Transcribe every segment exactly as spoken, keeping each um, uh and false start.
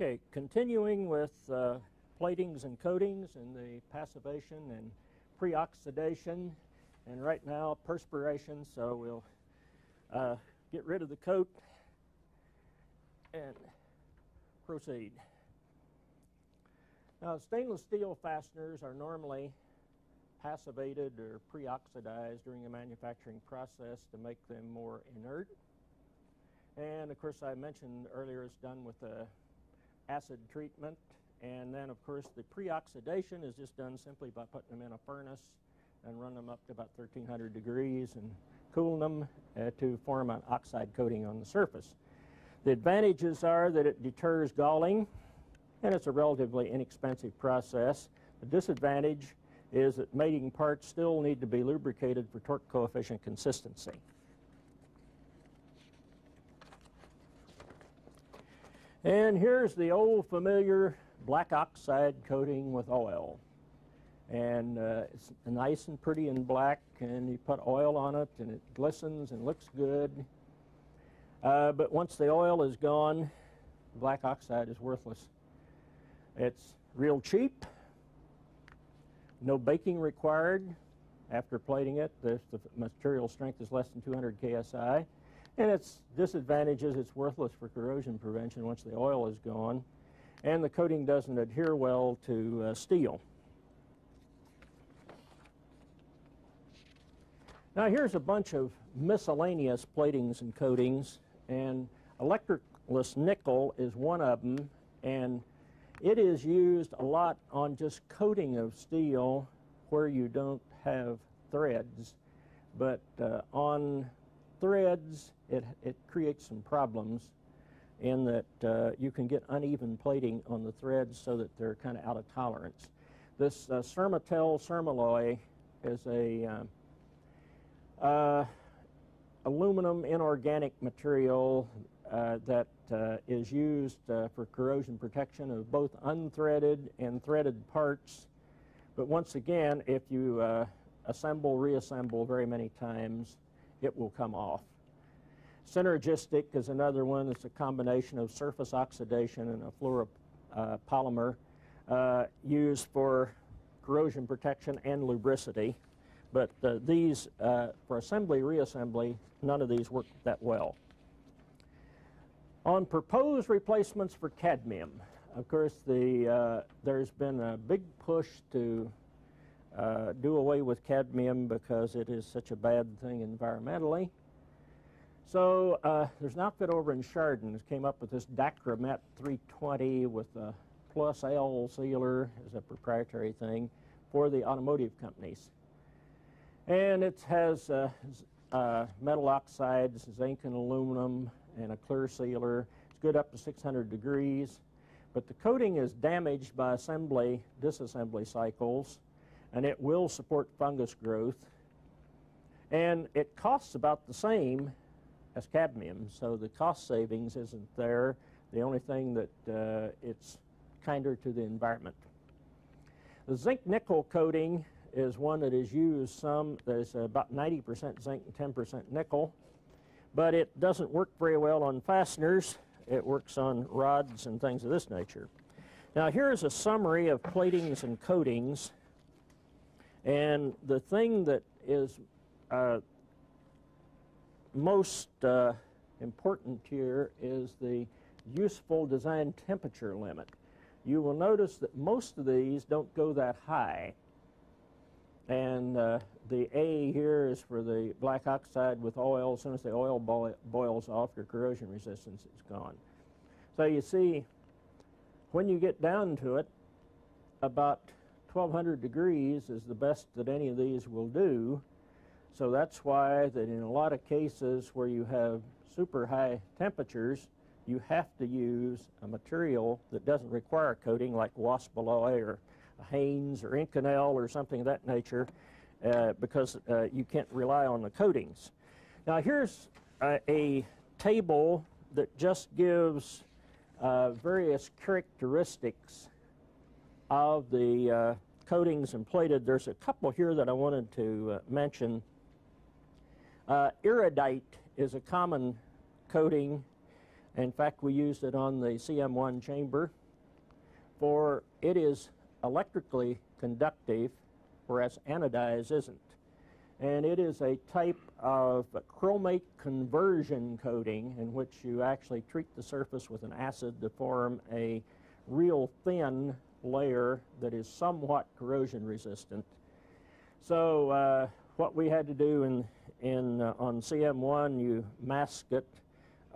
Okay, continuing with uh, platings and coatings and the passivation and pre-oxidation, and right now perspiration, so we'll uh, get rid of the coat and proceed. Now, stainless steel fasteners are normally passivated or pre-oxidized during the manufacturing process to make them more inert. And of course, I mentioned earlier it's done with a acid treatment, and then of course the pre-oxidation is just done simply by putting them in a furnace and run them up to about thirteen hundred degrees and cool them uh, to form an oxide coating on the surface. The advantages are that it deters galling, and it's a relatively inexpensive process. The disadvantage is that mating parts still need to be lubricated for torque coefficient consistency. And here's the old familiar black oxide coating with oil. And uh, it's nice and pretty and black, and you put oil on it and it glistens and looks good. Uh, but once the oil is gone, black oxide is worthless. It's real cheap, no baking required after plating it. The, the material strength is less than two hundred K S I. And its disadvantage is it's worthless for corrosion prevention once the oil is gone, and the coating doesn't adhere well to uh, steel. Now here's a bunch of miscellaneous platings and coatings, and electricless nickel is one of them, and it is used a lot on just coating of steel where you don't have threads, but uh, on threads, it, it creates some problems in that uh, you can get uneven plating on the threads so that they're kind of out of tolerance. This uh, Sermatel Sermalloy is a uh, uh, aluminum inorganic material uh, that uh, is used uh, for corrosion protection of both unthreaded and threaded parts. But once again, if you uh, assemble, reassemble very many times, it will come off. Synergistic is another one that's a combination of surface oxidation and a fluoropolymer uh, used for corrosion protection and lubricity. But uh, these, uh, for assembly, reassembly, none of these work that well. On proposed replacements for cadmium, of course, the, uh, there's been a big push to Uh, do away with cadmium because it is such a bad thing environmentally. So uh, there's an outfit over in Chardon that came up with this Dacromet three twenty with a plus L sealer as a proprietary thing for the automotive companies. And it has uh, uh, metal oxides, zinc and aluminum, and a clear sealer. It's good up to six hundred degrees, but the coating is damaged by assembly, disassembly cycles, and it will support fungus growth. And it costs about the same as cadmium, so the cost savings isn't there. The only thing that uh, it's kinder to the environment. The zinc nickel coating is one that is used some. There's about ninety percent zinc and ten percent nickel, but it doesn't work very well on fasteners. It works on rods and things of this nature. Now here's a summary of platings and coatings. And the thing that is uh, most uh, important here is the useful design temperature limit. You will notice that most of these don't go that high. And uh, the A here is for the black oxide with oil. As soon as the oil bo boils off, your corrosion resistance is gone. So you see, when you get down to it, about twelve hundred degrees is the best that any of these will do. So that's why that in a lot of cases where you have super high temperatures, you have to use a material that doesn't require coating like Waspaloy or Haynes or Inconel or something of that nature uh, because uh, you can't rely on the coatings. Now here's a, a table that just gives uh, various characteristics of the uh, coatings and plated. There's a couple here that I wanted to uh, mention. Uh, iridite is a common coating In fact, we used it on the C M one chamber, for it is electrically conductive, whereas anodized isn't. And it is a type of chromate conversion coating in which you actually treat the surface with an acid to form a real thin layer that is somewhat corrosion resistant. So uh, what we had to do in, in, uh, on C M one, you mask it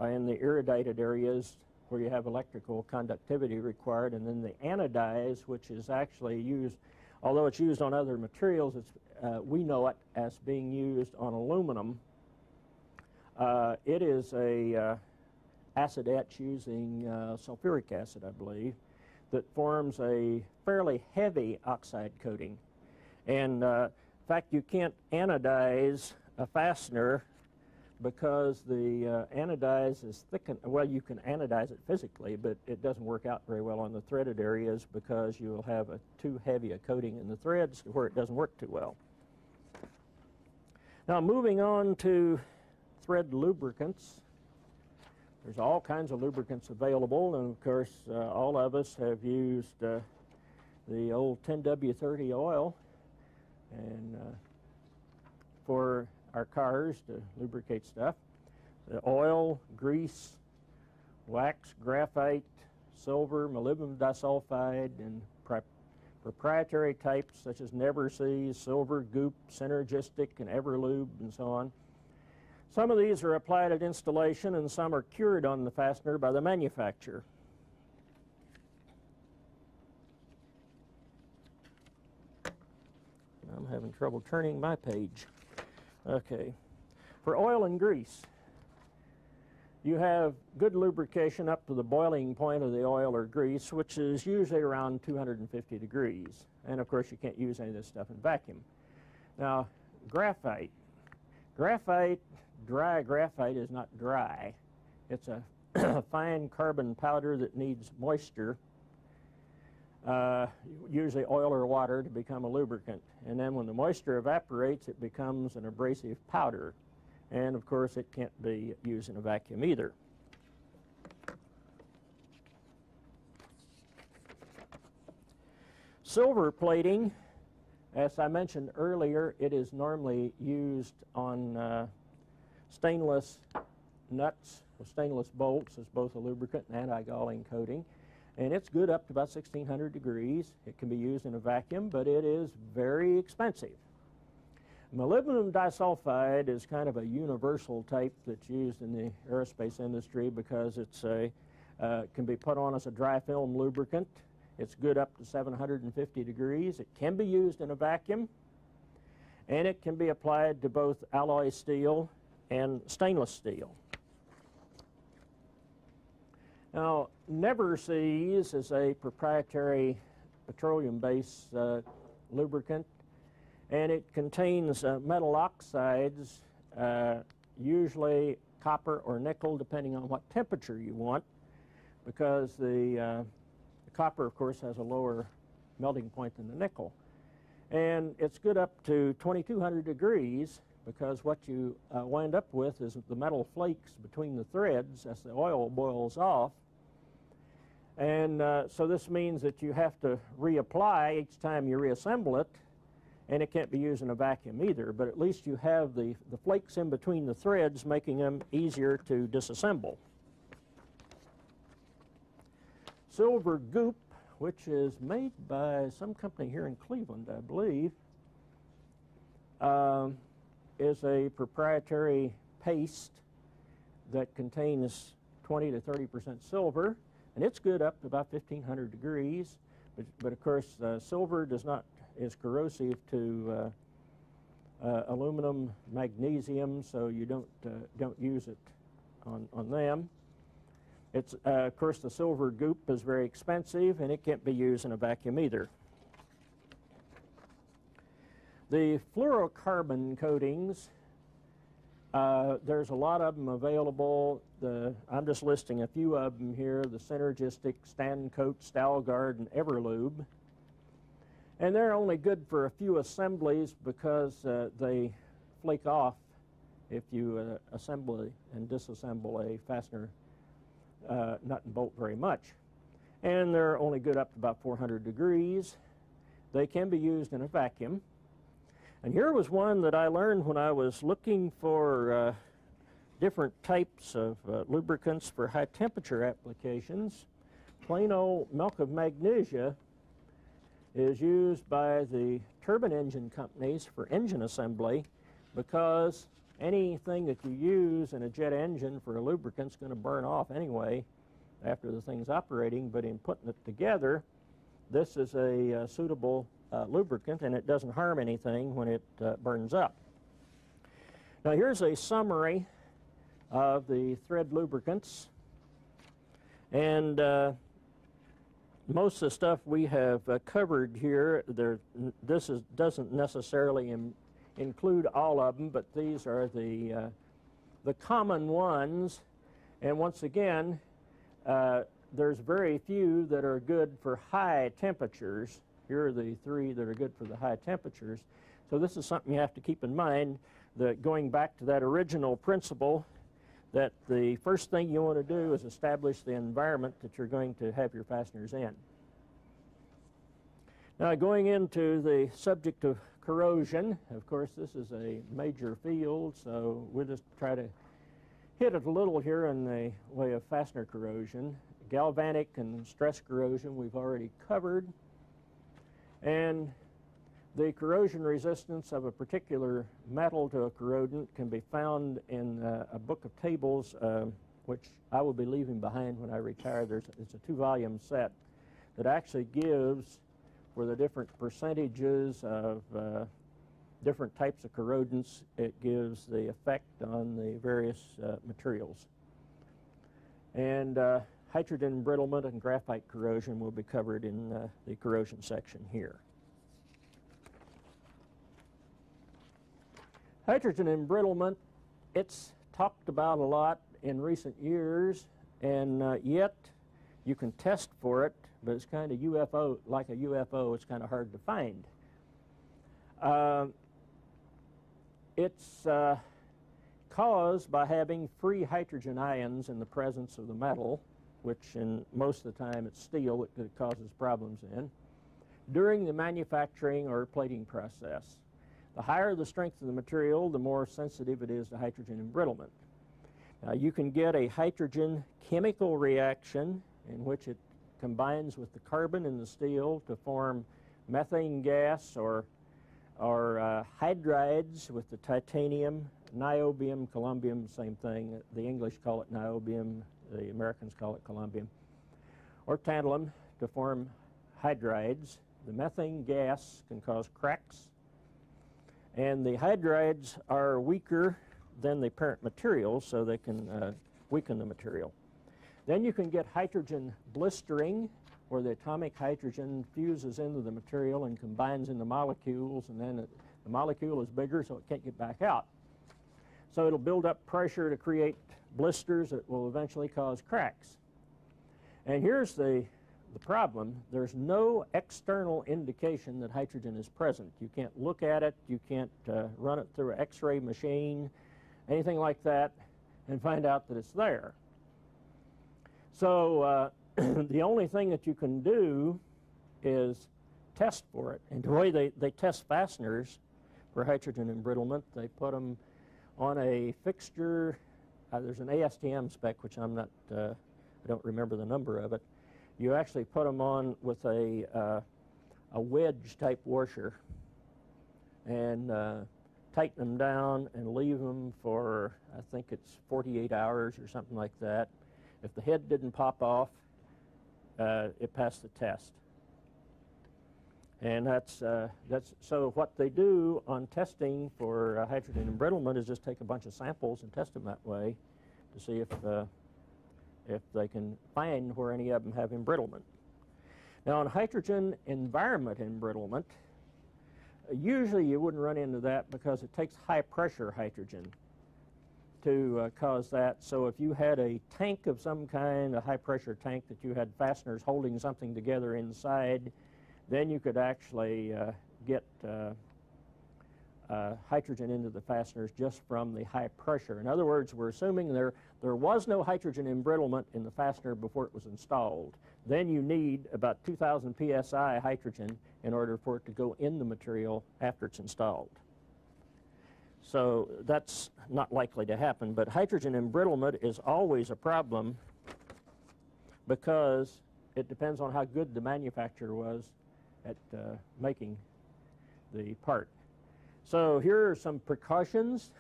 uh, in the irradiated areas where you have electrical conductivity required, and then the anodized, which is actually used, although it's used on other materials, it's, uh, we know it as being used on aluminum. Uh, it is a uh, acid etch using uh, sulfuric acid, I believe, that forms a fairly heavy oxide coating. And uh, in fact, you can't anodize a fastener because the uh, anodize is thickened. Well, you can anodize it physically, but it doesn't work out very well on the threaded areas because you will have a too heavy a coating in the threads where it doesn't work too well. Now, moving on to thread lubricants. There's all kinds of lubricants available, and of course, uh, all of us have used uh, the old ten W thirty oil and uh, for our cars to lubricate stuff. The oil, grease, wax, graphite, silver, molybdenum disulfide, and proprietary types such as Never-Seize, Silver Goop, Synergistic, and Everlube, and so on. Some of these are applied at installation, and some are cured on the fastener by the manufacturer. I'm having trouble turning my page. Okay, for oil and grease, you have good lubrication up to the boiling point of the oil or grease, which is usually around two hundred fifty degrees. And of course, you can't use any of this stuff in vacuum. Now, graphite. Graphite, dry graphite is not dry. It's a fine carbon powder that needs moisture, Uh, usually oil or water, to become a lubricant. And then when the moisture evaporates, it becomes an abrasive powder. And of course, it can't be used in a vacuum either. Silver plating, as I mentioned earlier, it is normally used on uh, stainless nuts or stainless bolts as both a lubricant and anti-galling coating. And it's good up to about sixteen hundred degrees. It can be used in a vacuum, but it is very expensive. Molybdenum disulfide is kind of a universal type that's used in the aerospace industry because it's a uh, can be put on as a dry film lubricant. It's good up to seven hundred fifty degrees. It can be used in a vacuum, and it can be applied to both alloy steel and stainless steel. Now, Never-Seize is a proprietary petroleum-based uh, lubricant, and it contains uh, metal oxides, uh, usually copper or nickel, depending on what temperature you want, because the, uh, the copper, of course, has a lower melting point than the nickel. And it's good up to twenty-two hundred degrees, because what you uh, wind up with is the metal flakes between the threads as the oil boils off. And uh, so this means that you have to reapply each time you reassemble it, and it can't be used in a vacuum either, but at least you have the, the flakes in between the threads, making them easier to disassemble. Silver Goop, which is made by some company here in Cleveland, I believe, um, is a proprietary paste that contains twenty to thirty percent silver. And it's good up to about fifteen hundred degrees, but, but of course, uh, silver does not is corrosive to uh, uh, aluminum, magnesium, so you don't uh, don't use it on on them. It's uh, of course, the Silver Goop is very expensive, and it can't be used in a vacuum either. The fluorocarbon coatings. Uh, there's a lot of them available. The, I'm just listing a few of them here: the Synergistic, Stancoat, Stalgard, and Everlube. And they're only good for a few assemblies because uh, they flake off if you uh, assemble and disassemble a fastener uh, nut and bolt very much. And they're only good up to about four hundred degrees. They can be used in a vacuum. And here was one that I learned when I was looking for uh, different types of uh, lubricants for high temperature applications. Plano milk of magnesia is used by the turbine engine companies for engine assembly, because anything that you use in a jet engine for a lubricant is going to burn off anyway after the thing's operating, but in putting it together, this is a uh, suitable uh, lubricant, and it doesn't harm anything when it uh, burns up. Now here's a summary of the thread lubricants, and uh, most of the stuff we have uh, covered here, there, this is, doesn't necessarily im include all of them, but these are the, uh, the common ones. And once again, uh, there's very few that are good for high temperatures. Here are the three that are good for the high temperatures. So this is something you have to keep in mind, that going back to that original principle, that the first thing you want to do is establish the environment that you're going to have your fasteners in. Now, going into the subject of corrosion, of course, this is a major field, so we'll just try to hit it a little here in the way of fastener corrosion. Galvanic and stress corrosion we've already covered. And the corrosion resistance of a particular metal to a corrodant can be found in uh, a book of tables, uh, which I will be leaving behind when I retire. There's, it's a two-volume set that actually gives for the different percentages of uh, different types of corrodants. It gives the effect on the various uh, materials. And uh, hydrogen embrittlement and graphite corrosion will be covered in uh, the corrosion section here. Hydrogen embrittlement, it's talked about a lot in recent years, and uh, yet you can test for it, but it's kind of U F O, like a U F O, it's kind of hard to find. Uh, it's uh, caused by having free hydrogen ions in the presence of the metal, which in most of the time it's steel that it causes problems in, during the manufacturing or plating process. The higher the strength of the material, the more sensitive it is to hydrogen embrittlement. Now, you can get a hydrogen chemical reaction in which it combines with the carbon in the steel to form methane gas or, or uh, hydrides with the titanium, niobium, columbium, same thing. The English call it niobium, the Americans call it columbium, or tantalum to form hydrides. The methane gas can cause cracks, and the hydrides are weaker than the parent material, so they can uh, weaken the material. Then you can get hydrogen blistering, where the atomic hydrogen fuses into the material and combines into molecules, and then it, the molecule is bigger, so it can't get back out. So it'll build up pressure to create blisters that will eventually cause cracks. And here's the, the problem. There's no external indication that hydrogen is present. You can't look at it, you can't uh, run it through an X-ray machine, anything like that, and find out that it's there. So uh, the only thing that you can do is test for it. And the way they, they test fasteners for hydrogen embrittlement, they put them on a fixture. Uh, there's an A S T M spec, which I'm not, uh, I don't remember the number of it. You actually put them on with a, uh, a wedge type washer and uh, tighten them down and leave them for, I think it's forty-eight hours or something like that. If the head didn't pop off, uh, it passed the test. And that's, uh, that's, so what they do on testing for uh, hydrogen embrittlement is just take a bunch of samples and test them that way to see if, uh, if they can find where any of them have embrittlement. Now, on hydrogen environment embrittlement, usually you wouldn't run into that because it takes high pressure hydrogen to uh, cause that. So if you had a tank of some kind, a high pressure tank that you had fasteners holding something together inside, then you could actually uh, get uh, uh, hydrogen into the fasteners just from the high pressure. In other words, we're assuming there, there was no hydrogen embrittlement in the fastener before it was installed. Then you need about two thousand P S I hydrogen in order for it to go in the material after it's installed. So that's not likely to happen, but hydrogen embrittlement is always a problem because it depends on how good the manufacturer was at uh, making the part. So here are some precautions.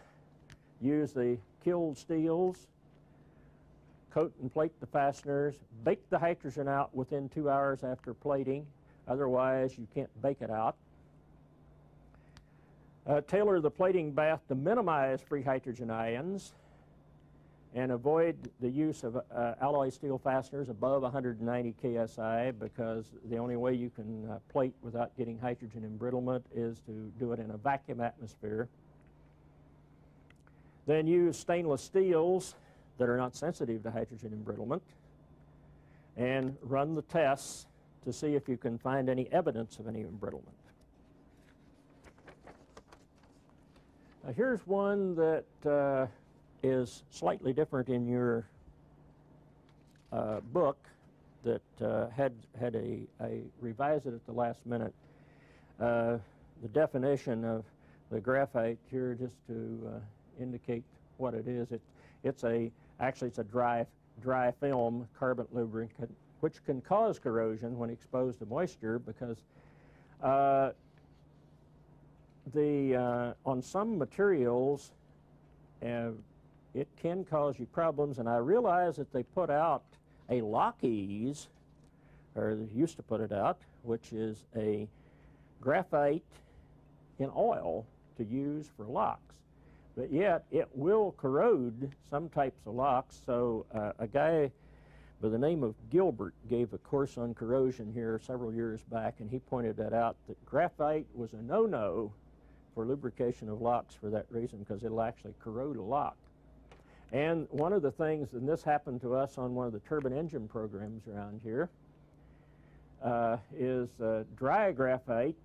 Use the killed steels, coat and plate the fasteners, bake the hydrogen out within two hours after plating, otherwise you can't bake it out. Uh, tailor the plating bath to minimize free hydrogen ions and avoid the use of uh, alloy steel fasteners above one hundred ninety K S I because the only way you can uh, plate without getting hydrogen embrittlement is to do it in a vacuum atmosphere. Then use stainless steels that are not sensitive to hydrogen embrittlement and run the tests to see if you can find any evidence of any embrittlement. Uh, here's one that uh, is slightly different in your uh, book that uh, had, had a, a revised it at the last minute. Uh, the definition of the graphite here, just to uh, indicate what it is, it, it's a, actually it's a dry, dry film carbon lubricant, which can cause corrosion when exposed to moisture because uh, The, uh, on some materials, uh, it can cause you problems, and I realize that they put out a Loctite, or they used to put it out, which is a graphite in oil to use for locks. But yet, it will corrode some types of locks, so uh, a guy by the name of Gilbert gave a course on corrosion here several years back, and he pointed that out, that graphite was a no-no for lubrication of locks for that reason, because it'll actually corrode a lock. And one of the things, and this happened to us on one of the turbine engine programs around here, uh, is uh, dry graphite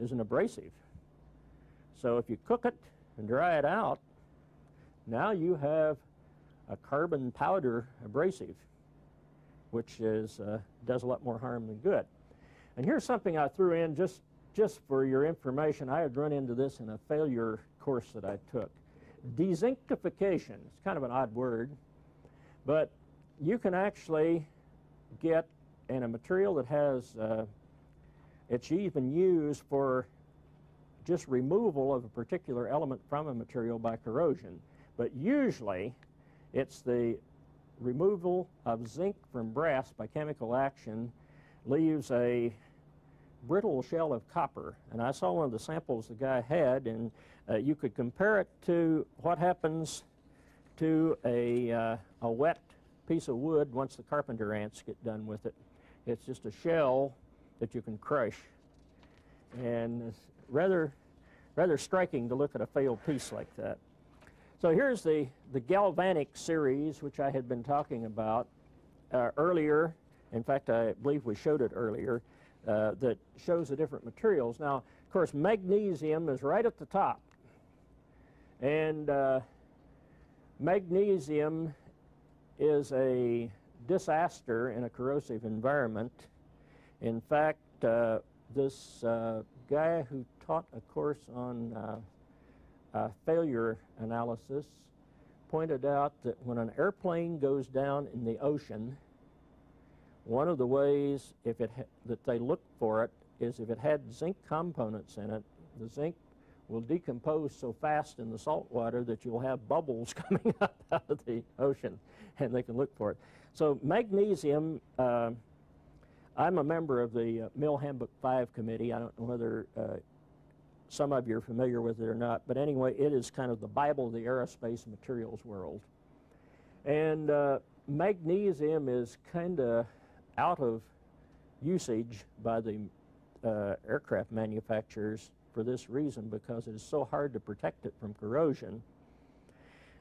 is an abrasive. So if you cook it and dry it out, now you have a carbon powder abrasive, which is, uh, does a lot more harm than good. And here's something I threw in just Just for your information. I had run into this in a failure course that I took. Dezinctification, it's kind of an odd word, but you can actually get in a material that has, uh, it's even used for just removal of a particular element from a material by corrosion, but usually it's the removal of zinc from brass by chemical action leaves a brittle shell of copper, and I saw one of the samples the guy had, and uh, you could compare it to what happens to a, uh, a wet piece of wood once the carpenter ants get done with it. It's just a shell that you can crush, and it's rather, rather striking to look at a failed piece like that. So here's the, the galvanic series, which I had been talking about uh, earlier. In fact, I believe we showed it earlier. Uh, that shows the different materials. Now, of course, magnesium is right at the top, and uh, magnesium is a disaster in a corrosive environment. In fact, uh, this uh, guy who taught a course on uh, uh, failure analysis pointed out that when an airplane goes down in the ocean, one of the ways if it ha that they look for it is if it had zinc components in it, the zinc will decompose so fast in the salt water that you'll have bubbles coming up out of the ocean, and they can look for it. So magnesium, uh, I'm a member of the uh, Mill Handbook five committee. I don't know whether uh, some of you are familiar with it or not, but anyway, it is kind of the Bible of the aerospace materials world. And uh, magnesium is kind of out of usage by the uh, aircraft manufacturers for this reason, because it is so hard to protect it from corrosion,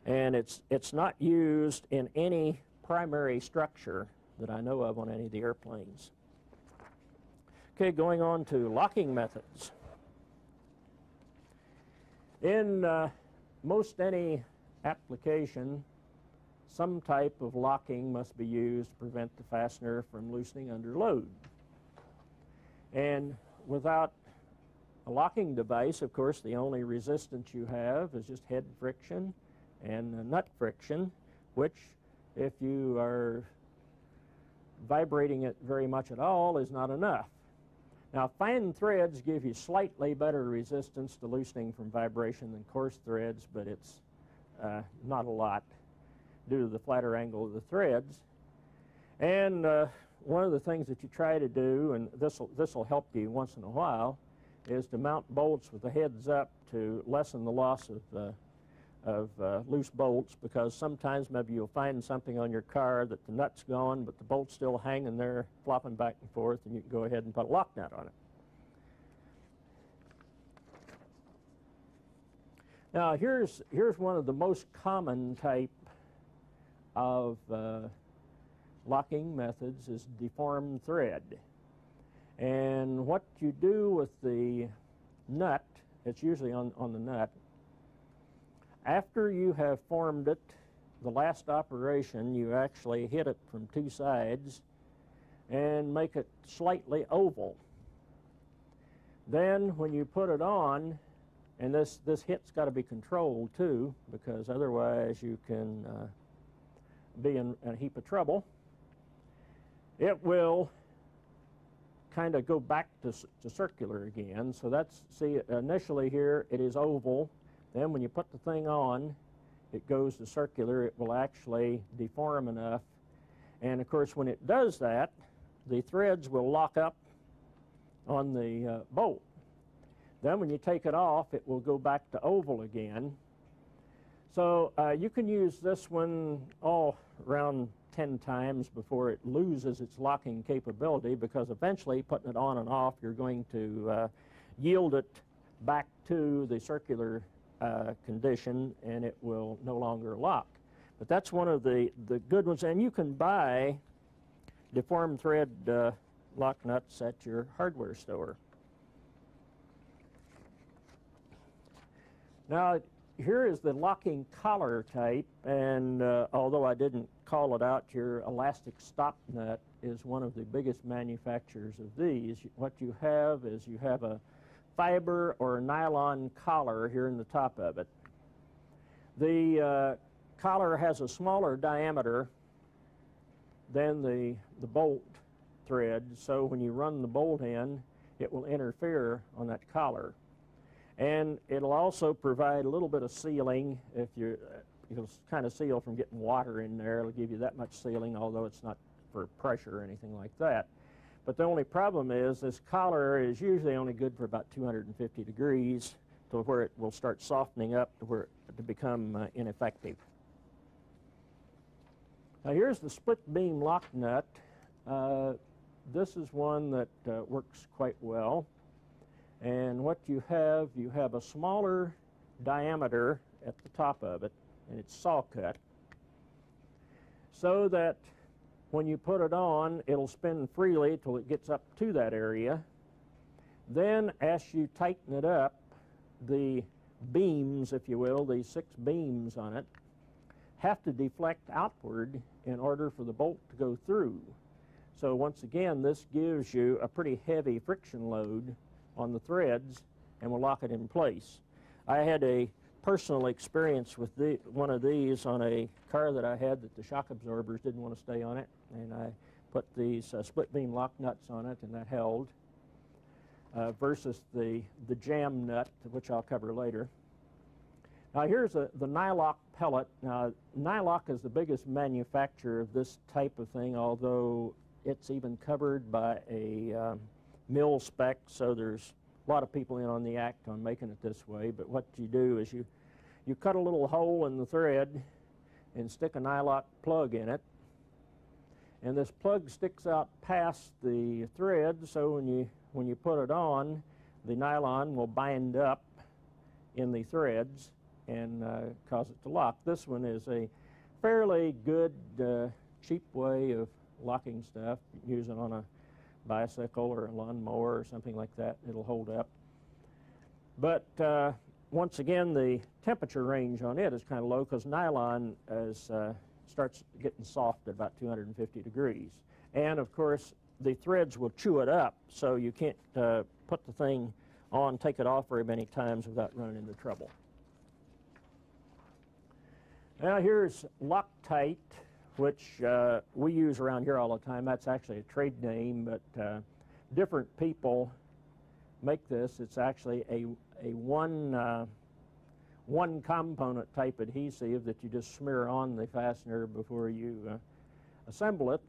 and it's it's not used in any primary structure that I know of on any of the airplanes. Okay, going on to locking methods. In uh, most any application, some type of locking must be used to prevent the fastener from loosening under load. And without a locking device, of course, the only resistance you have is just head friction and nut friction, which, if you are vibrating it very much at all, is not enough. Now, fine threads give you slightly better resistance to loosening from vibration than coarse threads, but it's uh, not a lot due to the flatter angle of the threads. And uh, one of the things that you try to do, and this will help you once in a while, is to mount bolts with the heads up to lessen the loss of, uh, of uh, loose bolts, because sometimes maybe you'll find something on your car that the nut's gone, but the bolt's still hanging there, flopping back and forth, and you can go ahead and put a lock nut on it. Now, here's, here's one of the most common type of uh, locking methods is deformed thread. And what you do with the nut, it's usually on, on the nut, after you have formed it, the last operation, you actually hit it from two sides and make it slightly oval. Then when you put it on, and this, this hit's got to be controlled too, because otherwise you can uh, be in a heap of trouble, it will kind of go back to, to circular again. So that's, see, initially here it is oval. Then when you put the thing on, it goes to circular. It will actually deform enough. And of course, when it does that, the threads will lock up on the uh, bolt. Then when you take it off, it will go back to oval again. So uh, you can use this one all around ten times before it loses its locking capability, because eventually putting it on and off, you're going to uh, yield it back to the circular uh, condition, and it will no longer lock. But that's one of the, the good ones. And you can buy deformed thread uh, lock nuts at your hardware store. Now, here is the locking collar type, and uh, although I didn't call it out, your elastic stop nut is one of the biggest manufacturers of these. What you have is you have a fiber or a nylon collar here in the top of it. The uh, collar has a smaller diameter than the, the bolt thread, so when you run the bolt in, it will interfere on that collar. And it'll also provide a little bit of sealing. If you, it'll kind of seal from getting water in there. It'll give you that much sealing, although it's not for pressure or anything like that. But the only problem is this collar is usually only good for about two hundred fifty degrees, to where it will start softening up to where to become uh, ineffective. Now here's the split beam lock nut. Uh, this is one that uh, works quite well. And what you have, you have a smaller diameter at the top of it, and it's saw cut, so that when you put it on, it'll spin freely till it gets up to that area. Then as you tighten it up, the beams, if you will, the six beams on it, have to deflect outward in order for the bolt to go through. So once again, this gives you a pretty heavy friction load on the threads and will lock it in place. I had a personal experience with the, one of these on a car that I had, that the shock absorbers didn't want to stay on it, and I put these uh, split beam lock nuts on it, and that held, uh, versus the, the jam nut, which I'll cover later. Now here's a, the Nylock pellet. Now Nylock is the biggest manufacturer of this type of thing, although it's even covered by a um, mill spec, so there's a lot of people in on the act on making it this way. But what you do is you you cut a little hole in the thread and stick a Nylock plug in it, and this plug sticks out past the thread, so when you when you put it on, the nylon will bind up in the threads and uh, cause it to lock. This one is a fairly good uh, cheap way of locking stuff. You use it on a bicycle or a lawnmower or something like that, it'll hold up. But uh, once again, the temperature range on it is kind of low because nylon is, uh, starts getting soft at about two hundred fifty degrees. And, of course, the threads will chew it up, so you can't uh, put the thing on, take it off very many times without running into trouble. Now here's Loctite, which uh, we use around here all the time. That's actually a trade name, but uh, different people make this. It's actually a, a one, uh, one component type adhesive that you just smear on the fastener before you uh, assemble it.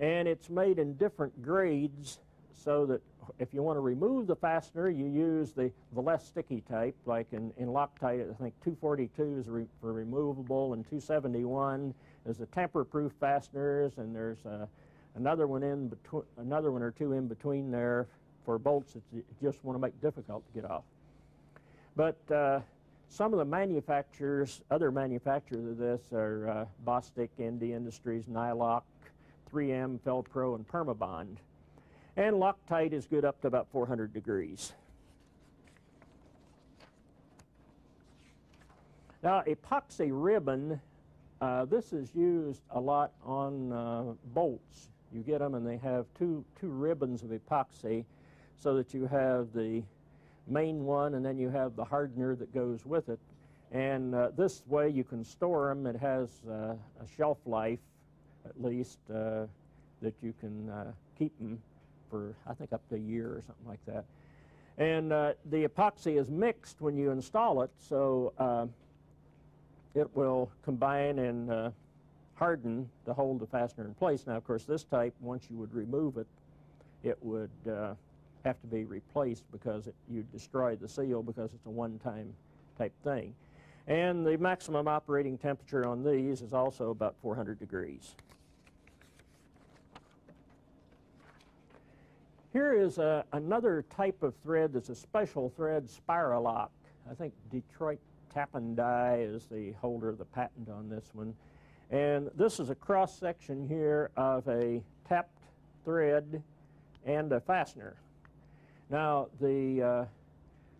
And it's made in different grades so that if you want to remove the fastener, you use the, the less sticky type. Like in, in Loctite, I think two forty-two is re, for removable, and two seventy-one is the tamper-proof fasteners, and there's uh, another one in between, another one or two in between there for bolts that you just want to make difficult to get off. But uh, some of the manufacturers, other manufacturers of this are uh, Bostik, N D Industries, Nylock, three M, Felpro, and PermaBond. And Loctite is good up to about four hundred degrees. Now, epoxy ribbon, uh, this is used a lot on uh, bolts. You get them and they have two, two ribbons of epoxy so that you have the main one and then you have the hardener that goes with it. And uh, this way you can store them. It has uh, a shelf life, at least, uh, that you can uh, keep them for, I think, up to a year or something like that. And uh, the epoxy is mixed when you install it, so uh, it will combine and uh, harden to hold the fastener in place. Now, of course, this type, once you would remove it, it would uh, have to be replaced because it, you destroy the seal because it's a one-time type thing. And the maximum operating temperature on these is also about four hundred degrees. Here is a, another type of thread that's a special thread, Spiralock. I think Detroit Tap and Die is the holder of the patent on this one. And this is a cross-section here of a tapped thread and a fastener. Now, the uh,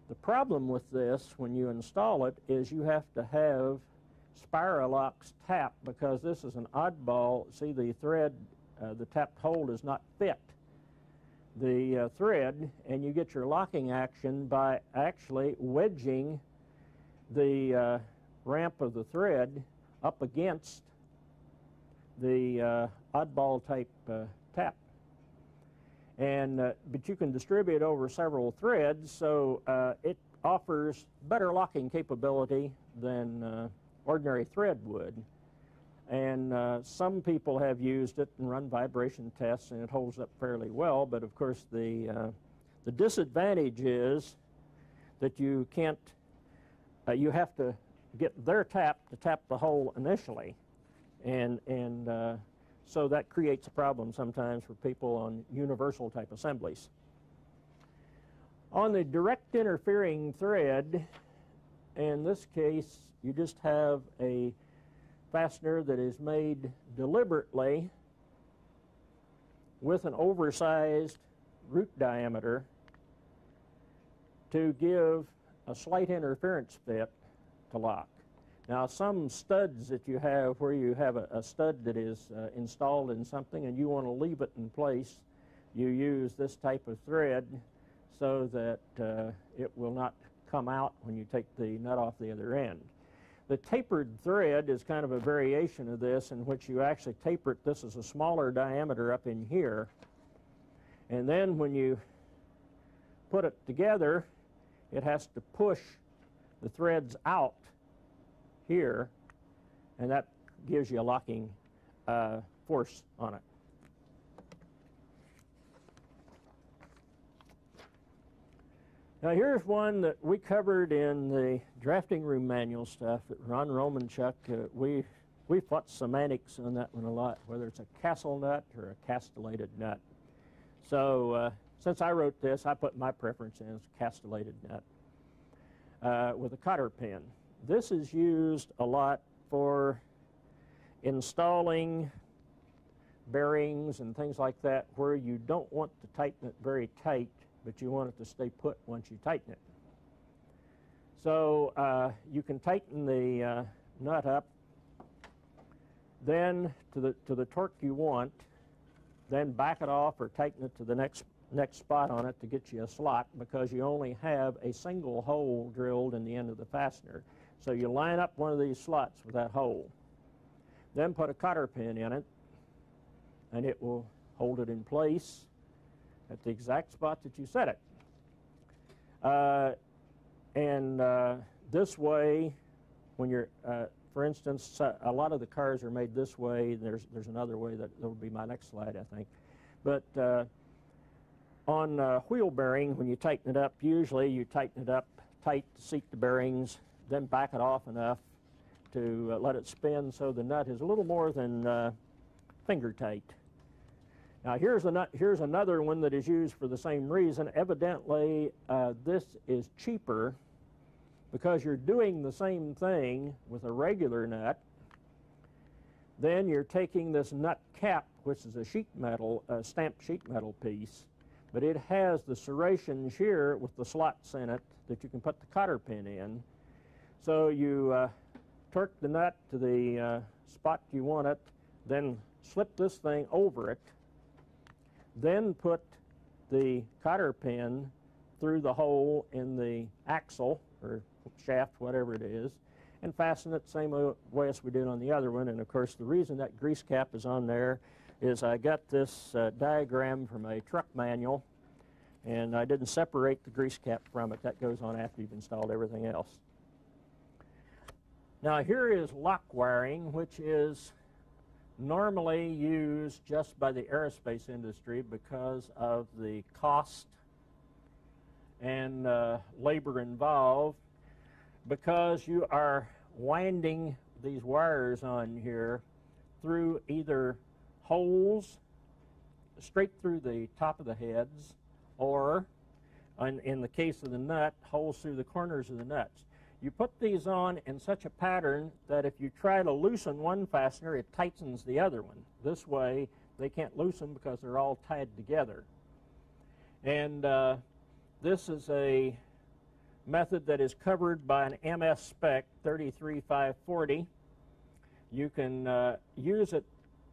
The problem with this, when you install it, is you have to have Spiralock's tap because this is an oddball. See, the thread, uh, the tapped hold is not fit the uh, thread, and you get your locking action by actually wedging the uh, ramp of the thread up against the uh, oddball type uh, tap. And, uh, but you can distribute over several threads, so uh, it offers better locking capability than uh, ordinary thread would. And uh, some people have used it and run vibration tests, and it holds up fairly well. But of course, the uh, the disadvantage is that you can't. Uh, you have to get their tap to tap the hole initially, and and. Uh, So that creates a problem sometimes for people on universal type assemblies. On the direct interfering thread, in this case, you just have a fastener that is made deliberately with an oversized root diameter to give a slight interference fit to lock. Now, some studs that you have where you have a, a stud that is uh, installed in something and you want to leave it in place, you use this type of thread so that uh, it will not come out when you take the nut off the other end. The tapered thread is kind of a variation of this in which you actually taper it. This is a smaller diameter up in here. And then when you put it together, it has to push the threads out here, and that gives you a locking uh, force on it. Now here's one that we covered in the drafting room manual stuff that Ron Romanchuk, uh, we, we fought semantics on that one a lot, whether it's a castle nut or a castellated nut. So uh, since I wrote this, I put my preference in as castellated nut uh, with a cotter pin. This is used a lot for installing bearings and things like that where you don't want to tighten it very tight, but you want it to stay put once you tighten it. So uh, you can tighten the uh, nut up, then to the to the torque you want, then back it off or tighten it to the next next spot on it to get you a slot, because you only have a single hole drilled in the end of the fastener. So you line up one of these slots with that hole, then put a cotter pin in it, and it will hold it in place at the exact spot that you set it. Uh, and uh, this way, when you're, uh, for instance, a lot of the cars are made this way. There's there's another way that will be my next slide, I think. But uh, on uh, wheel bearing, when you tighten it up, usually you tighten it up tight to seat the bearings, then back it off enough to uh, let it spin so the nut is a little more than uh, finger tight. Now here's, an, here's another one that is used for the same reason. Evidently, uh, this is cheaper because you're doing the same thing with a regular nut. Then you're taking this nut cap, which is a sheet metal, a stamped sheet metal piece, but it has the serrations here with the slots in it that you can put the cotter pin in. So you uh, torque the nut to the uh, spot you want it, then slip this thing over it, then put the cotter pin through the hole in the axle or shaft, whatever it is, and fasten it the same way as we did on the other one. And of course, the reason that grease cap is on there is I got this uh, diagram from a truck manual, and I didn't separate the grease cap from it. That goes on after you've installed everything else. Now here is lock wiring, which is normally used just by the aerospace industry because of the cost and uh, labor involved, because you are winding these wires on here through either holes straight through the top of the heads, or in, in the case of the nut, holes through the corners of the nuts. You put these on in such a pattern that if you try to loosen one fastener, it tightens the other one. This way, they can't loosen because they're all tied together. And uh, this is a method that is covered by an M S spec thirty-three five forty. You can uh, use it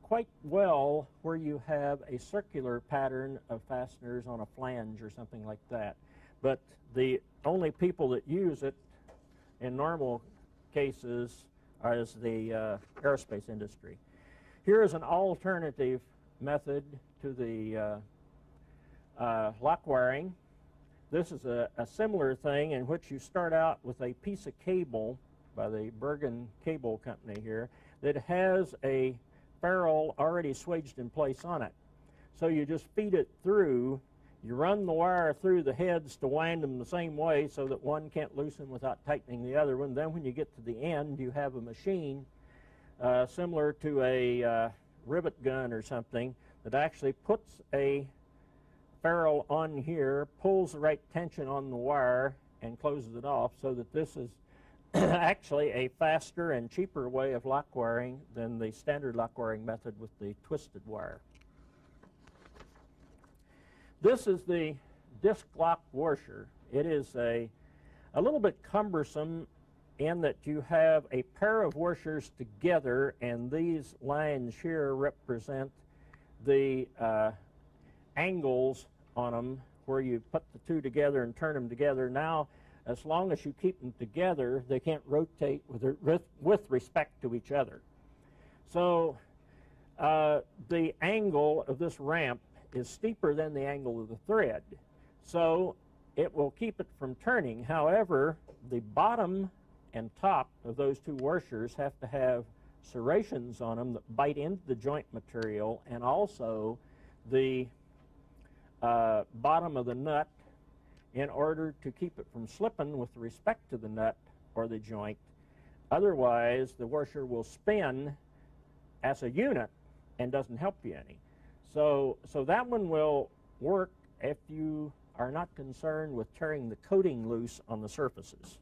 quite well where you have a circular pattern of fasteners on a flange or something like that. But the only people that use it in normal cases is the uh, aerospace industry. Here is an alternative method to the uh, uh, lock wiring. This is a, a similar thing in which you start out with a piece of cable by the Bergen Cable Company here that has a ferrule already swaged in place on it. So you just feed it through. You run the wire through the heads to wind them the same way so that one can't loosen without tightening the other one. Then when you get to the end, you have a machine uh, similar to a uh, rivet gun or something that actually puts a ferrule on here, pulls the right tension on the wire, and closes it off, so that this is actually a faster and cheaper way of lock wiring than the standard lock wiring method with the twisted wire. This is the disc lock washer. It is a, a little bit cumbersome in that you have a pair of washers together, and these lines here represent the uh, angles on them where you put the two together and turn them together. Now, as long as you keep them together, they can't rotate with, with respect to each other. So uh, the angle of this ramp is steeper than the angle of the thread, so it will keep it from turning. However, the bottom and top of those two washers have to have serrations on them that bite into the joint material, and also the uh, bottom of the nut, in order to keep it from slipping with respect to the nut or the joint. Otherwise, the washer will spin as a unit and doesn't help you any. So, so that one will work if you are not concerned with tearing the coating loose on the surfaces.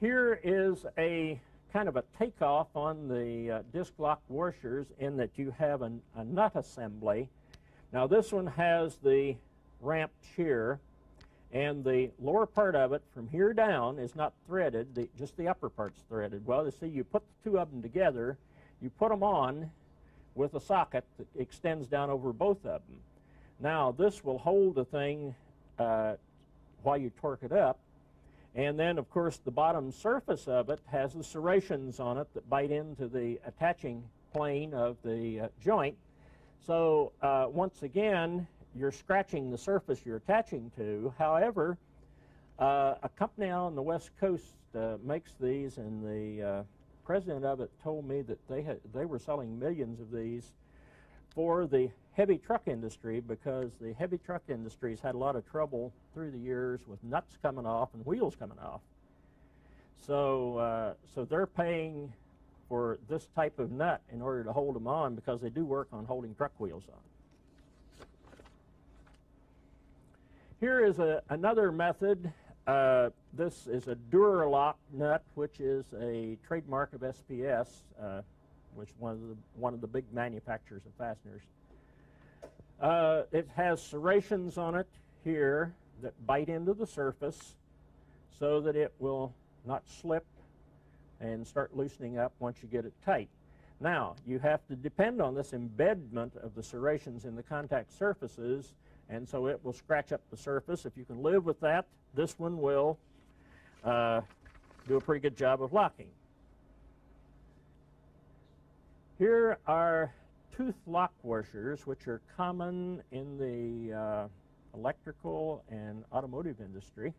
Here is a kind of a takeoff on the uh, disc lock washers in that you have an, a nut assembly. Now this one has the ramp here and the lower part of it from here down is not threaded, the, just the upper part's threaded. Well, you see, you put the two of them together, you put them on with a socket that extends down over both of them. Now, this will hold the thing uh, while you torque it up, and then, of course, the bottom surface of it has the serrations on it that bite into the attaching plane of the uh, joint. So, uh, once again, you're scratching the surface you're attaching to. However, uh, a company out on the West Coast uh, makes these, and the uh, president of it told me that they, had, they were selling millions of these for the heavy truck industry, because the heavy truck industry's had a lot of trouble through the years with nuts coming off and wheels coming off. So, uh, so they're paying for this type of nut in order to hold them on, because they do work on holding truck wheels on. Here is a, another method. Uh, this is a Duralop nut, which is a trademark of S P S, uh, which is one of the one of the big manufacturers of fasteners. Uh, it has serrations on it here that bite into the surface so that it will not slip and start loosening up once you get it tight. Now, you have to depend on this embedment of the serrations in the contact surfaces, and so it will scratch up the surface. If you can live with that, this one will uh, do a pretty good job of locking. Here are tooth lock washers, which are common in the uh, electrical and automotive industry,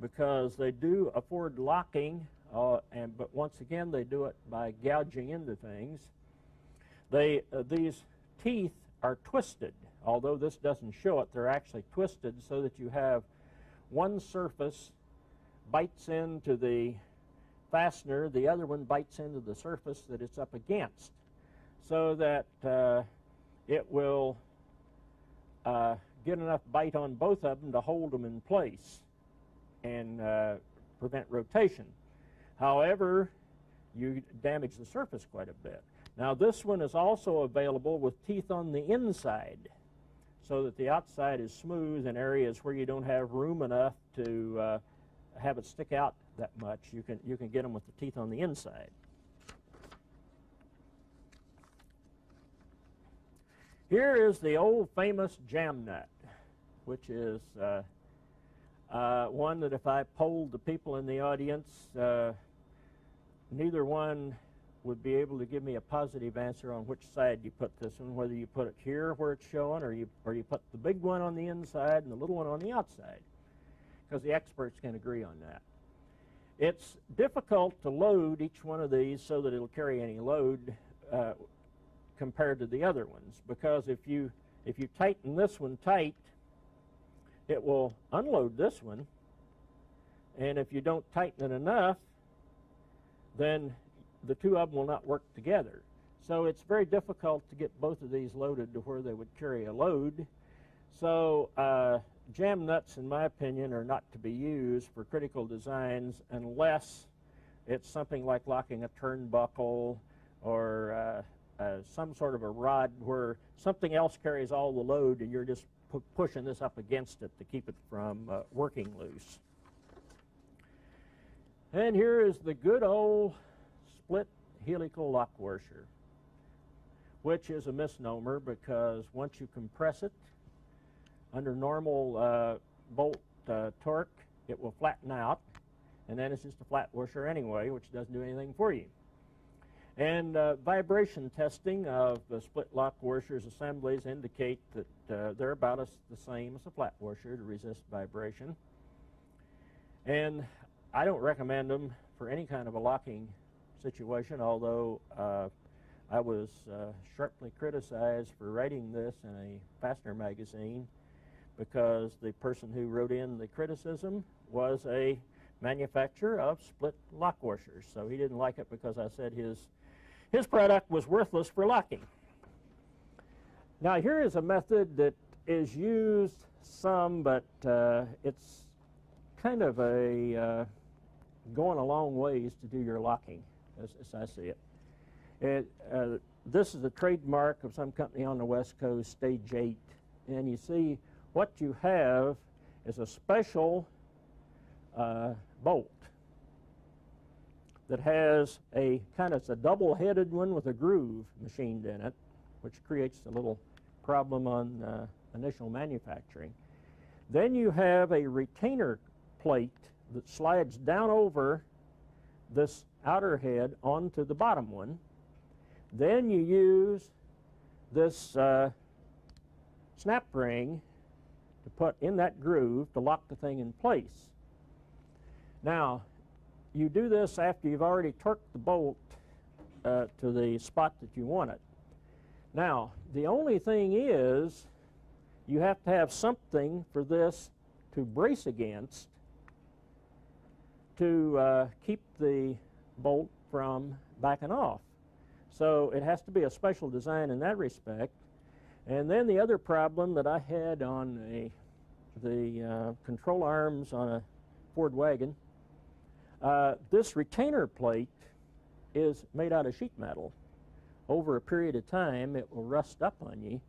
because they do afford locking, uh, and but once again they do it by gouging into things. They uh, these teeth are twisted, although this doesn't show it. They're actually twisted so that you have one surface bites into the fastener, the other one bites into the surface that it's up against, so that uh, it will uh, get enough bite on both of them to hold them in place and uh, prevent rotation. However, you damage the surface quite a bit. Now, this one is also available with teeth on the inside, so that the outside is smooth. In areas where you don't have room enough to uh, have it stick out that much, you can, you can get them with the teeth on the inside. Here is the old famous jam nut, which is uh, uh, one that if I polled the people in the audience, uh, neither one would be able to give me a positive answer on which side you put this one, whether you put it here where it's shown, or you, or you put the big one on the inside and the little one on the outside, because the experts can agree on that. It's difficult to load each one of these so that it'll carry any load uh, compared to the other ones, because if you if you tighten this one tight, it will unload this one, and if you don't tighten it enough, then the two of them will not work together. So it's very difficult to get both of these loaded to where they would carry a load. So uh, jam nuts, in my opinion, are not to be used for critical designs unless it's something like locking a turnbuckle or uh, Uh, some sort of a rod where something else carries all the load and you're just pu pushing this up against it to keep it from uh, working loose. And here is the good old split helical lock washer, which is a misnomer, because once you compress it under normal uh, bolt uh, torque, it will flatten out, and then it's just a flat washer anyway, which doesn't do anything for you. And uh, vibration testing of the split lock washers assemblies indicate that uh, they're about as the same as a flat washer to resist vibration. And I don't recommend them for any kind of a locking situation, although uh, I was uh, sharply criticized for writing this in a fastener magazine, because the person who wrote in the criticism was a manufacturer of split lock washers. So he didn't like it because I said his His product was worthless for locking. Now, here is a method that is used some, but uh, it's kind of a uh, going a long ways to do your locking, as, as I see it. it uh, this is a trademark of some company on the West Coast, Stage eight. And you see, what you have is a special uh, bolt that has a kind of, it's a double-headed one with a groove machined in it, which creates a little problem on uh, initial manufacturing. Then you have a retainer plate that slides down over this outer head onto the bottom one. Then you use this uh, snap ring to put in that groove to lock the thing in place. Now, you do this after you've already torqued the bolt uh, to the spot that you want it. Now, the only thing is you have to have something for this to brace against to uh, keep the bolt from backing off. So it has to be a special design in that respect. And then the other problem that I had on a, the uh, control arms on a Ford wagon, uh, this retainer plate is made out of sheet metal. Over a period of time, it will rust up on you.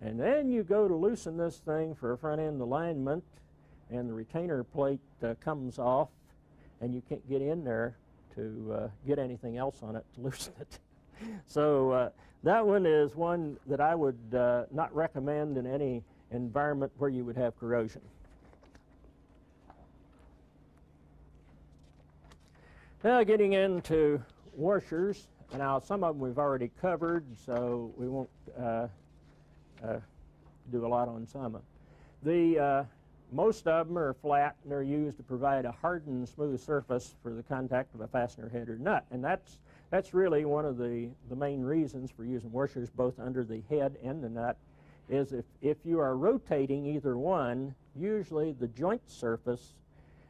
And then you go to loosen this thing for a front-end alignment, and the retainer plate uh, comes off, and you can't get in there to uh, get anything else on it to loosen it. So uh, that one is one that I would uh, not recommend in any environment where you would have corrosion. Now getting into washers. Now some of them we've already covered, so we won't uh, uh, do a lot on some of them. The, uh, most of them are flat, and they're used to provide a hardened, smooth surface for the contact of a fastener head or nut. And that's That's really one of the, the main reasons for using washers both under the head and the nut is if, if you are rotating either one, usually the joint surface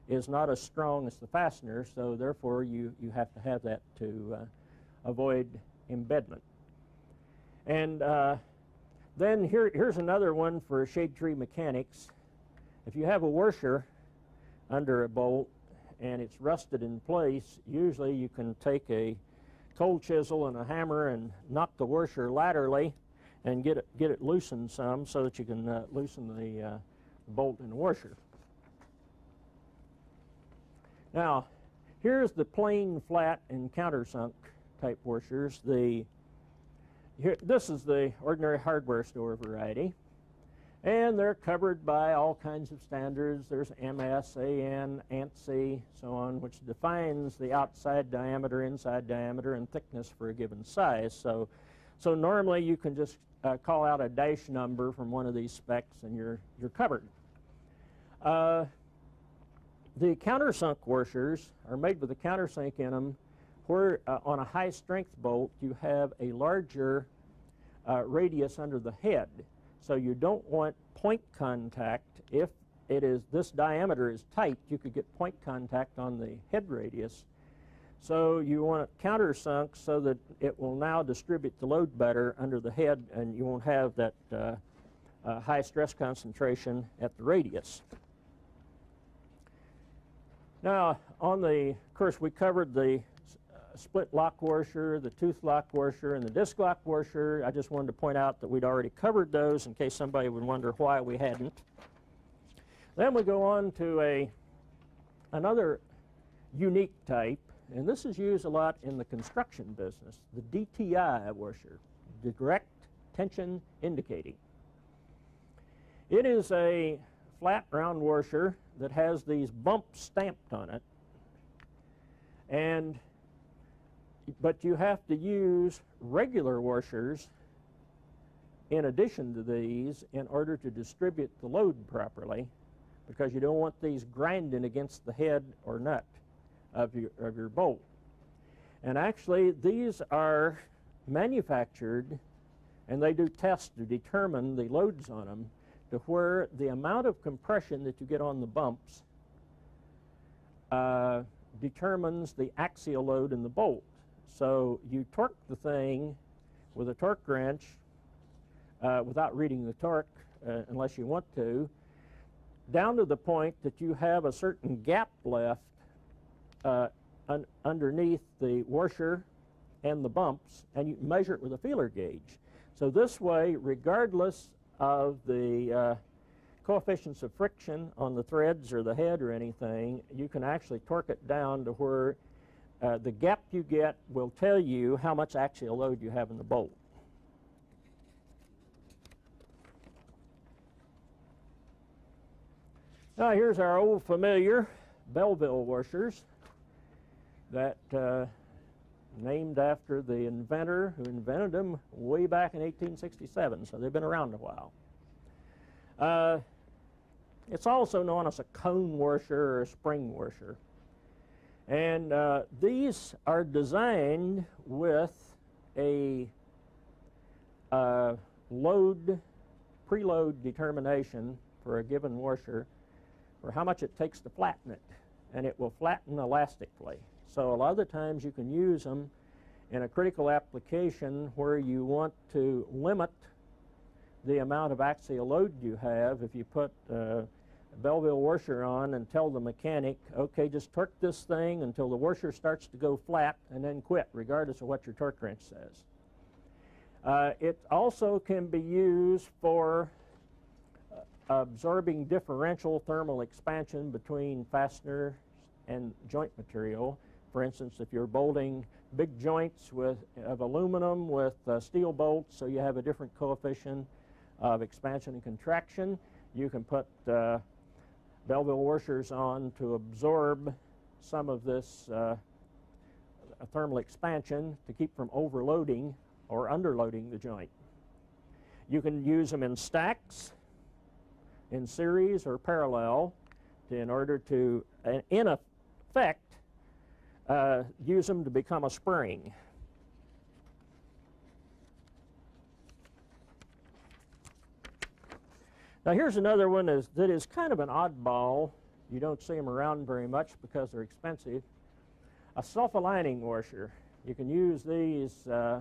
is not as strong as the fastener, so therefore you, you have to have that to uh, avoid embedment. And uh, then here, here's another one for shade tree mechanics. If you have a washer under a bolt and it's rusted in place, usually you can take a cold chisel and a hammer and knock the washer laterally and get it, get it loosened some so that you can uh, loosen the uh, bolt in the washer. Now, here's the plain, flat, and countersunk type washers. The, here, this is the ordinary hardware store variety, and they're covered by all kinds of standards. There's M S, A N, A N S I, so on, which defines the outside diameter, inside diameter, and thickness for a given size. So, so normally you can just uh, call out a dash number from one of these specs and you're, you're covered. Uh, the countersunk washers are made with a countersink in them where uh, on a high strength bolt you have a larger uh, radius under the head. So you don't want point contact. If it is this diameter is tight, you could get point contact on the head radius. So you want it countersunk so that it will now distribute the load better under the head, and you won't have that uh, uh, high stress concentration at the radius. Now, on the, of course, we covered the split lock washer, the tooth lock washer, and the disc lock washer. I just wanted to point out that we'd already covered those in case somebody would wonder why we hadn't. Then we go on to a another unique type, and this is used a lot in the construction business, the D T I washer, direct tension indicating. It is a flat round washer that has these bumps stamped on it, and but you have to use regular washers in addition to these in order to distribute the load properly, because you don't want these grinding against the head or nut of your, of your bolt. And actually, these are manufactured, and they do tests to determine the loads on them to where the amount of compression that you get on the bumps uh, determines the axial load in the bolt. So you torque the thing with a torque wrench uh, without reading the torque, uh, unless you want to, down to the point that you have a certain gap left uh, un underneath the washer and the bumps, and you measure it with a feeler gauge. So this way, regardless of the uh, coefficients of friction on the threads or the head or anything, you can actually torque it down to where uh, the gap you get will tell you how much axial load you have in the bolt. Now here's our old familiar Belleville washers that uh, named after the inventor who invented them way back in eighteen sixty-seven, so they've been around a while. Uh, it's also known as a cone washer or a spring washer. And uh, these are designed with a uh, load, preload determination for a given washer for how much it takes to flatten it, and it will flatten elastically. So a lot of the times you can use them in a critical application where you want to limit the amount of axial load you have. If you put uh, a Belleville washer on and tell the mechanic, okay, just torque this thing until the washer starts to go flat and then quit, regardless of what your torque wrench says. Uh, it also can be used for uh, absorbing differential thermal expansion between fastener and joint material. For instance, if you're bolting big joints with, of aluminum with uh, steel bolts, so you have a different coefficient of expansion and contraction, you can put uh, Belleville washers on to absorb some of this uh, thermal expansion to keep from overloading or underloading the joint. You can use them in stacks, in series or parallel, to, in order to, in effect, uh, use them to become a spring. Now here's another one is, that is kind of an oddball. You don't see them around very much because they're expensive. A self-aligning washer. You can use these uh,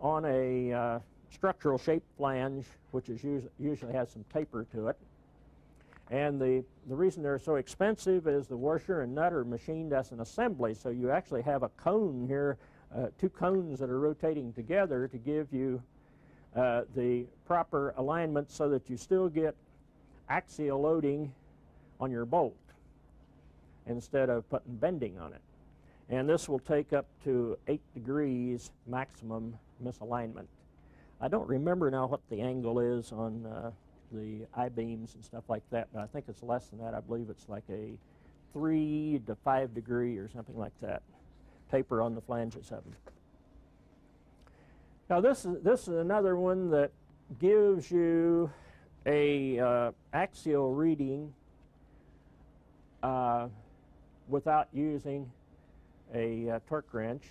on a uh, structural shape flange, which is us usually has some taper to it. And the, the reason they're so expensive is the washer and nut are machined as an assembly. So you actually have a cone here, uh, two cones that are rotating together to give you Uh, the proper alignment so that you still get axial loading on your bolt instead of putting bending on it. And this will take up to eight degrees maximum misalignment. I don't remember now what the angle is on uh, the I-beams and stuff like that, but I think it's less than that. I believe it's like a three to five degree or something like that taper on the flanges of them. Now this is, this is another one that gives you a uh, axial reading uh, without using a uh, torque wrench.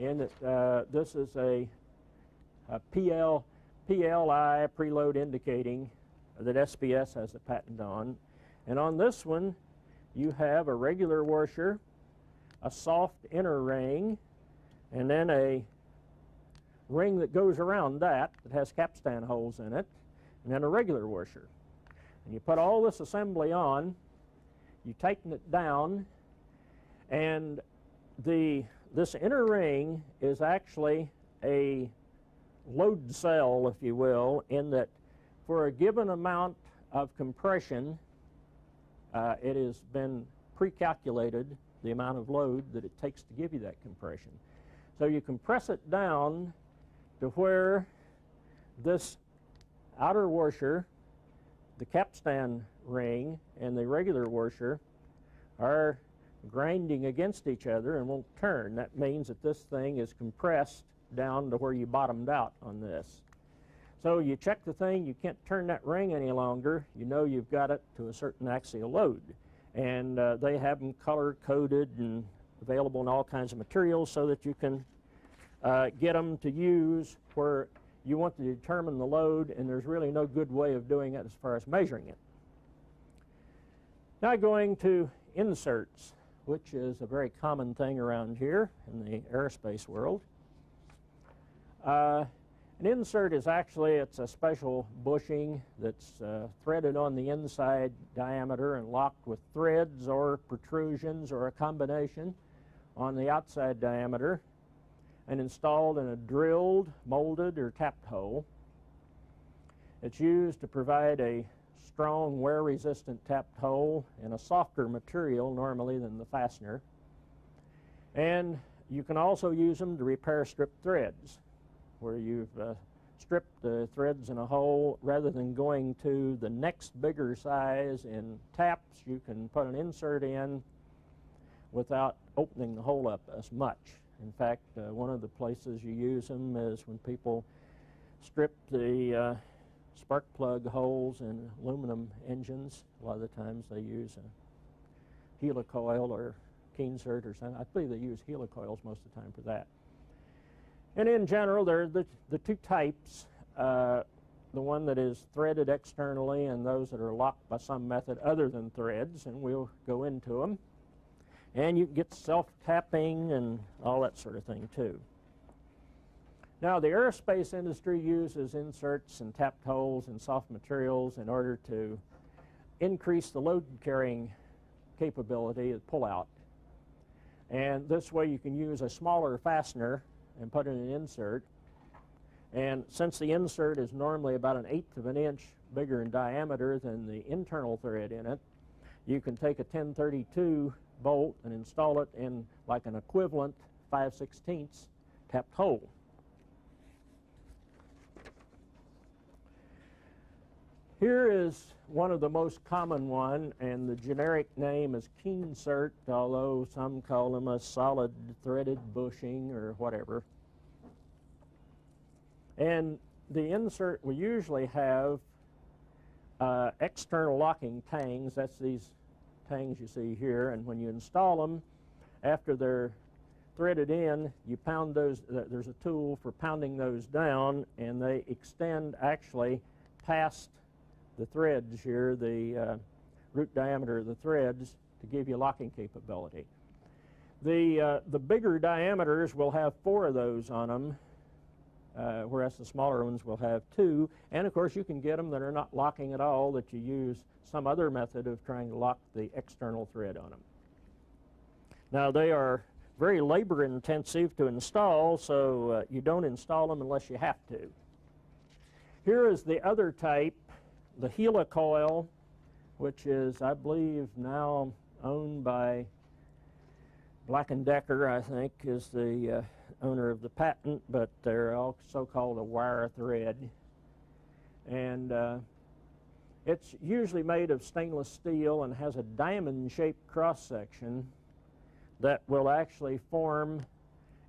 And it, uh, this is a, a P L, P L I, preload indicating, that S P S has a patent on. And on this one, you have a regular washer, a soft inner ring, and then a ring that goes around that, that has capstan holes in it, and then a regular washer. And you put all this assembly on, you tighten it down, and the, this inner ring is actually a load cell, if you will, in that for a given amount of compression, uh, it has been pre-calculated the amount of load that it takes to give you that compression. So you compress it down to where this outer washer, the capstan ring, and the regular washer are grinding against each other and won't turn. That means that this thing is compressed down to where you bottomed out on this. So you check the thing, you can't turn that ring any longer, you know you've got it to a certain axial load. And uh, they have them color-coded and available in all kinds of materials so that you can Uh, get them to use where you want to determine the load, and there's really no good way of doing it as far as measuring it. Now going to inserts, which is a very common thing around here in the aerospace world. Uh, an insert is actually, it's a special bushing that's uh, threaded on the inside diameter and locked with threads or protrusions or a combination on the outside diameter, and installed in a drilled, molded, or tapped hole. It's used to provide a strong, wear-resistant tapped hole in a softer material normally than the fastener. And you can also use them to repair stripped threads, where you've uh, stripped the threads in a hole. Rather than going to the next bigger size in taps, you can put an insert in without opening the hole up as much. In fact, uh, one of the places you use them is when people strip the uh, spark plug holes in aluminum engines. A lot of the times they use a Heli-Coil or Keensert or something. I believe they use Heli-Coils most of the time for that. And in general, there are the, the two types, uh, the one that is threaded externally and those that are locked by some method other than threads, and we'll go into them. And you can get self-tapping and all that sort of thing too. Now, the aerospace industry uses inserts and tapped holes and soft materials in order to increase the load carrying capability of pullout. And this way you can use a smaller fastener and put in an insert. And since the insert is normally about an eighth of an inch bigger in diameter than the internal thread in it, you can take a ten thirty-two bolt and install it in like an equivalent five sixteenths tapped hole. Here is one of the most common one, and the generic name is Keensert, although some call them a solid threaded bushing or whatever. And the insert will usually have uh, external locking tangs. That's these tangs you see here, and when you install them, after they're threaded in, you pound those. There's a tool for pounding those down, and they extend actually past the threads here, the uh, root diameter of the threads, to give you locking capability. The, uh, the bigger diameters will have four of those on them, uh, whereas the smaller ones will have two. And of course, you can get them that are not locking at all, that you use some other method of trying to lock the external thread on them. Now, they are very labor intensive to install, so uh, you don't install them unless you have to. Here is the other type, the Heli-Coil, which is, I believe, now owned by Black and Decker, I think, is the uh, owner of the patent, but they're also called a wire thread. And uh, it's usually made of stainless steel and has a diamond-shaped cross-section that will actually form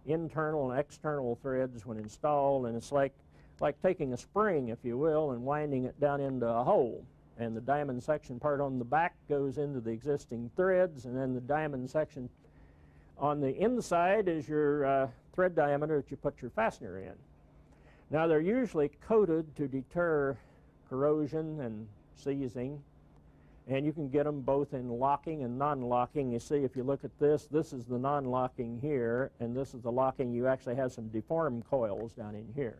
internal and external threads when installed, and it's like like taking a spring, if you will, and winding it down into a hole. And the diamond section part on the back goes into the existing threads, and then the diamond section on the inside is your uh, thread diameter that you put your fastener in. Now, they're usually coated to deter corrosion and seizing, and you can get them both in locking and non-locking. You see, if you look at this, this is the non-locking here, and this is the locking. You actually have some deformed coils down in here.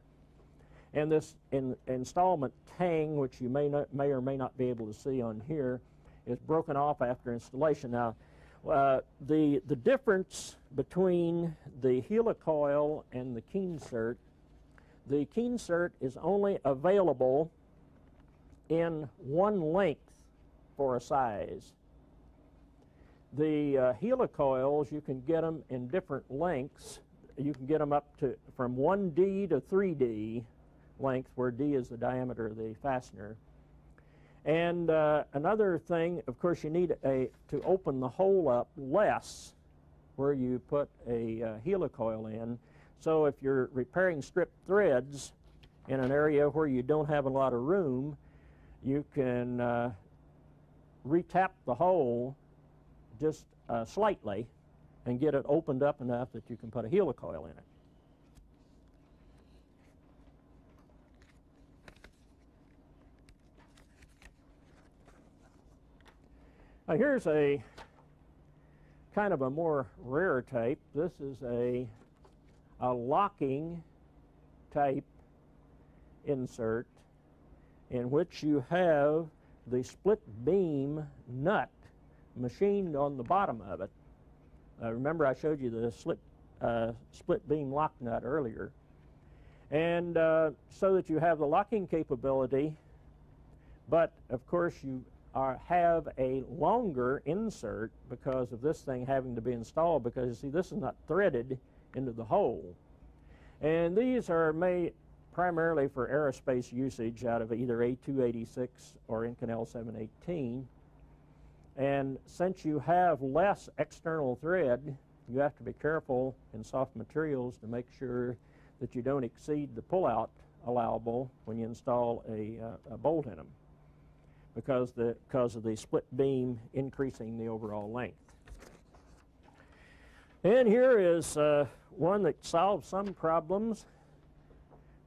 And this in installment tang, which you may, not, may or may not be able to see on here, is broken off after installation. Now, uh, the, the difference between the Heli-Coil and the Keensert, the Keensert is only available in one length for a size. The uh, Heli-Coils, you can get them in different lengths. You can get them up to from one D to three D. Length, where D is the diameter of the fastener. And uh, another thing, of course, you need a to open the hole up less where you put a uh, Heli-Coil in. So if you're repairing stripped threads in an area where you don't have a lot of room, you can uh, retap the hole just uh, slightly and get it opened up enough that you can put a Heli-Coil in it. Now, here's a kind of a more rare type. This is a, a locking type insert in which you have the split beam nut machined on the bottom of it. Uh, remember, I showed you the slip, uh, split beam lock nut earlier. And uh, so that you have the locking capability But of course you are, have a longer insert because of this thing having to be installed, because you see this is not threaded into the hole. And these are made primarily for aerospace usage out of either A two eighty-six or Inconel seven eighteen. And since you have less external thread, you have to be careful in soft materials to make sure that you don't exceed the pullout allowable when you install a, uh, a bolt in them, because, the, because of the split beam increasing the overall length. And here is uh, one that solves some problems,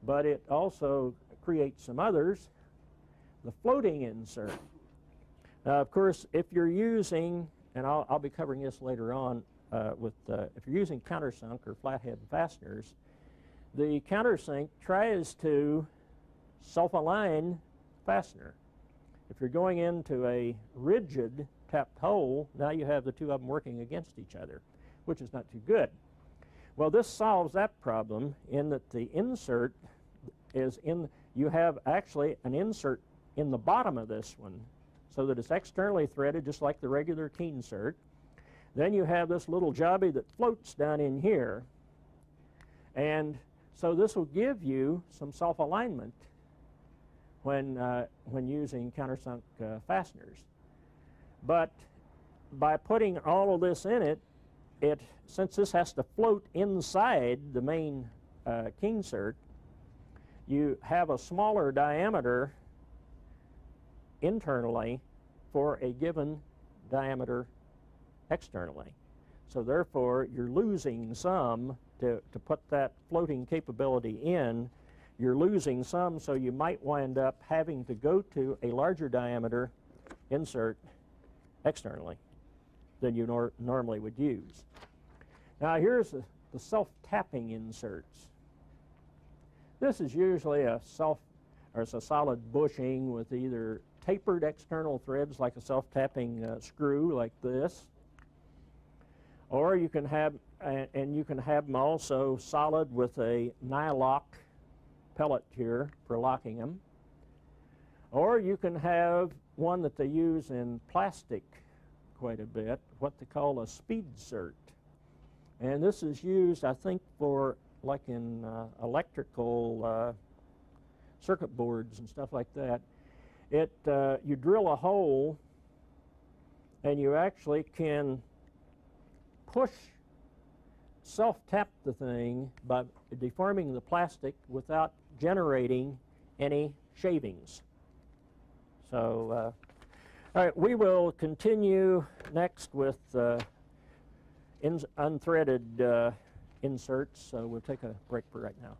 but it also creates some others, the floating insert. Now, of course, if you're using, and I'll, I'll be covering this later on, uh, with uh, if you're using countersunk or flathead fasteners, the countersink tries to self-align fastener. If you're going into a rigid tapped hole, now you have the two of them working against each other, which is not too good. Well, this solves that problem in that the insert is in, you have actually an insert in the bottom of this one so that it's externally threaded just like the regular Keensert. Then you have this little jobby that floats down in here, and so this will give you some self-alignment when, uh, when using countersunk uh, fasteners. But by putting all of this in it, it since this has to float inside the main uh, Keensert, you have a smaller diameter internally for a given diameter externally. So therefore, you're losing some to, to put that floating capability in. You're losing some, so you might wind up having to go to a larger diameter insert externally than you nor normally would use. Now here's the, the self-tapping inserts. This is usually a self, or it's a solid bushing with either tapered external threads like a self-tapping uh, screw like this, or you can have, and, and you can have them also solid with a Nylock pellet here for locking them, or you can have one that they use in plastic quite a bit, what they call a speed insert, and this is used, I think, for like in uh, electrical uh, circuit boards and stuff like that. It uh, you drill a hole, and you actually can push, self-tap the thing by deforming the plastic without generating any shavings. So, uh, all right, we will continue next with uh, in unthreaded uh, inserts. So we'll take a break for right now.